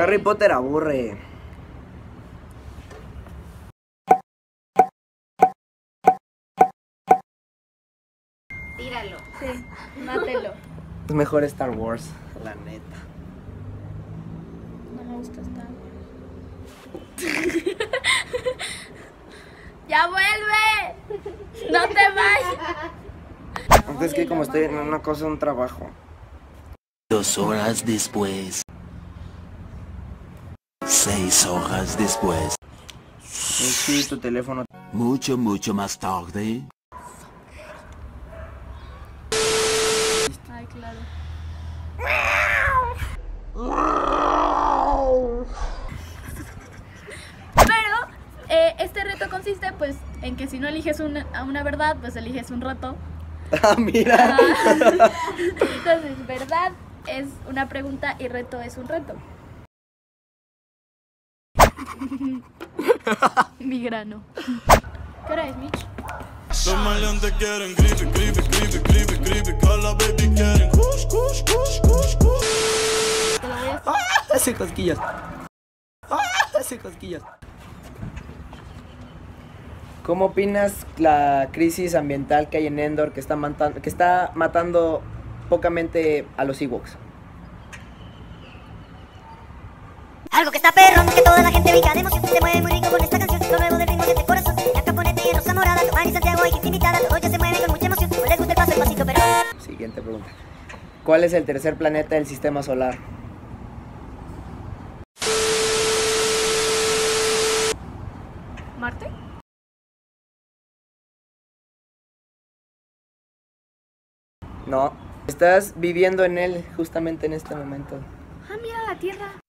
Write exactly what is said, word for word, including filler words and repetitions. Harry Potter aburre. Tíralo. Sí, mátelo. Es mejor Star Wars, la neta. No me gusta Star Wars. ¡Ya vuelve! ¡No te vayas! No, es que como estoy en una cosa, un trabajo. Dos horas después. Seis horas después. Sí, tu teléfono. Mucho, mucho más tarde. Ay, claro. Pero eh, este reto consiste, pues, en que si no eliges una, una verdad, pues eliges un reto. Ah, mira. Ah, entonces, verdad es una pregunta y reto es un reto. Migrano. ¿Qué hora es, Mitch? Te lo voy a hacer. ¡Ah! Hace cosquillas. ¡Ah! Hace cosquillas. ¿Cómo opinas la crisis ambiental que hay en Endor que está matando, que está matando pocamente a los Ewoks? Algo que está perro, que toda la gente ubica, demos que se mueve muy rico con esta canción, lo nuevo del ritmo de este corazón, ya Caponete y Rosa Morada, Giovanni Santiago y gente invitada, todo ya se mueve con mucha emoción, pues les gusta el paso, el pasito, pero... Siguiente pregunta. ¿Cuál es el tercer planeta del sistema solar? ¿Marte? No, estás viviendo en él justamente en este momento. Ah, mira la Tierra.